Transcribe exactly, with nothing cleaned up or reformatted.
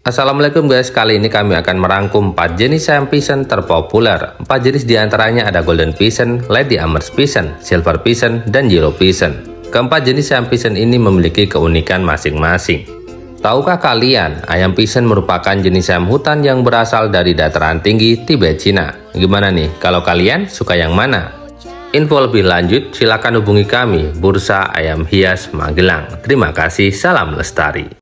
Assalamualaikum guys, kali ini kami akan merangkum empat jenis ayam pheasant terpopuler. empat jenis diantaranya ada Golden pheasant, Lady Amherst pheasant, Silver pheasant, dan Yellow pheasant. Keempat jenis ayam pheasant ini memiliki keunikan masing-masing. Tahukah kalian, ayam pheasant merupakan jenis ayam hutan yang berasal dari dataran tinggi Tibet, Cina. Gimana nih, kalau kalian suka yang mana? Info lebih lanjut silakan hubungi kami, Bursa Ayam Hias Magelang. Terima kasih, salam lestari.